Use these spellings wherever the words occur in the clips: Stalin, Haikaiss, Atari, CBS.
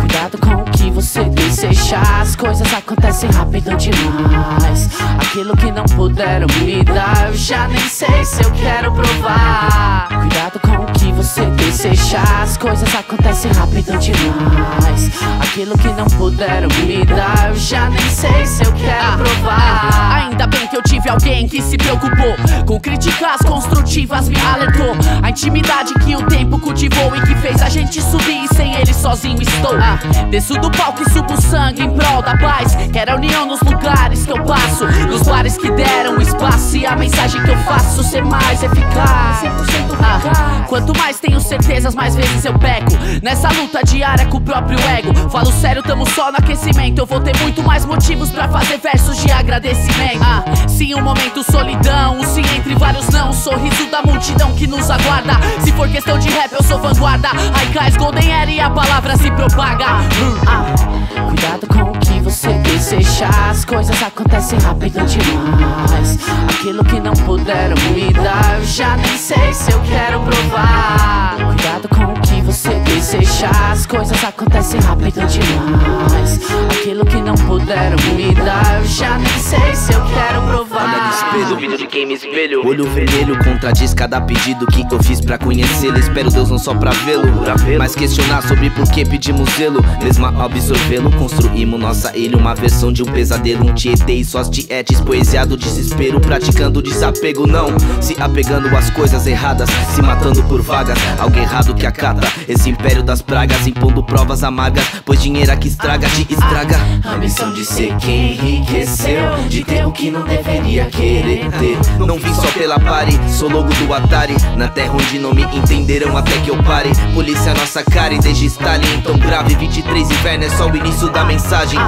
Cuidado com o que você deseja. As coisas acontecem rápido demais. Aquilo que não puderam me dar, eu já nem sei se eu quero provar. Cuidado com o que você deseja. As coisas acontecem rápido demais. Aquilo que não puderam me dar, eu já nem sei se eu quero provar. Ainda bem que eu tive alguém que se preocupou, com críticas construtivas me alertou. A intimidade que o tempo cultivou e que fez a gente subir, sem ele sozinho estou. Desço do palco e subo sangue em prol da paz. Quero a união nos lugares que eu passo, nos bares que deram espaço, e a mensagem que eu faço ser mais eficaz. 100% quanto mais tenho certezas, mais vezes eu peco nessa luta diária com o próprio ego. Falo sério, tamo só no aquecimento. Eu vou ter muito mais motivos pra fazer versos de agradecimento. Sim, um momento solidão, um sim entre vários não, um sorriso da multidão que nos aguarda. Se for questão de rap, eu sou vanguarda. Haikaiss, Golden Era e a palavra se propaga. Cuidado com o que você deseja. As coisas acontecem rápido demais. Aquilo que não puderam me dar, eu já nem sei se eu quero provar. Cuidado com o que você deseja. As coisas acontecem rápido demais. Aquilo que não puderam me dar, eu já nem sei se eu quero provar. Duvido de quem me espelho. Olho vermelho contradiz cada pedido que eu fiz pra conhecê-lo. Espero Deus não só pra vê-lo, mas questionar sobre por que pedimos zelo. Mesmo ao absorvê-lo, construímos nossa ilha, uma versão de um pesadelo, um tietê e suas tietes. Poesia do desespero, praticando desapego, não se apegando às coisas erradas, se matando por vagas. Algo errado que acata esse império das pragas, impondo provas amargas, pois dinheiro que estraga, te estraga. A missão de ser quem enriqueceu, de ter o que não deveria querer. Não vim só pela pare, sou logo do Atari. Na terra onde não me entenderão até que eu pare. Polícia nossa cara e desde Stalin, então grave. 23 inverno é só o início da mensagem.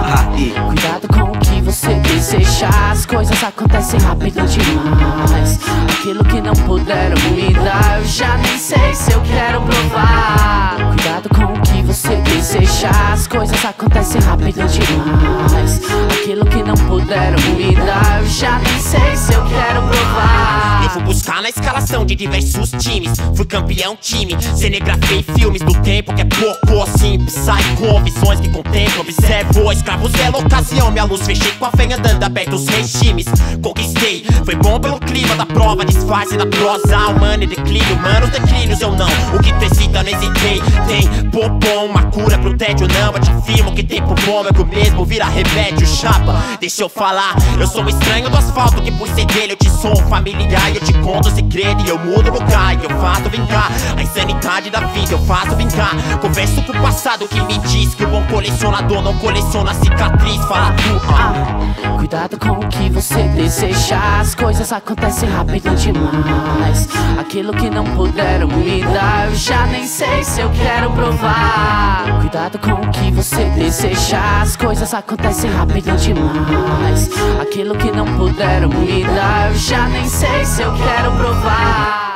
Cuidado com o que você deseja. As coisas acontecem rápido demais. Aquilo que não puderam me dar, eu já nem sei se eu quero provar. Cuidado com o que você deseja. As coisas acontecem rápido demais. Aquilo que não puderam me dar, eu já nem sei se eu quero provar. Eu fui buscar na escalação de diversos times, fui campeão time, cinegrafei filmes do tempo que é pouco, assim, psycho, visões que contemplo, observo, escravos dela ocasião, minha luz fechei com a fé andando aberto os regimes, conquistei, foi bom pelo clima da prova, disfarce da prosa, humana e declínio, humanos declínios eu não, o que precisa não hesitei, tem popom, uma cura pro tédio não, eu te afirmo que tem popom, é pro mesmo, vira remédio, chapa, deixa eu falar, eu sou um estranho do asfalto que por ser dele eu te sou familiar. Eu te conto o segredo e eu mudo o lugar. E eu faço vingar a insanidade da vida, eu faço vingar. Converso com o passado que me diz que o bom colecionador não coleciona cicatriz. Fala tu, cuidado com o que você deseja. As coisas acontecem rápido demais. Aquilo que não puderam me dar, eu já nem sei se eu quero provar. Cuidado com o que você deseja. As coisas acontecem rápido demais. Aquilo que não puderam me dar, eu já nem sei se eu quero provar.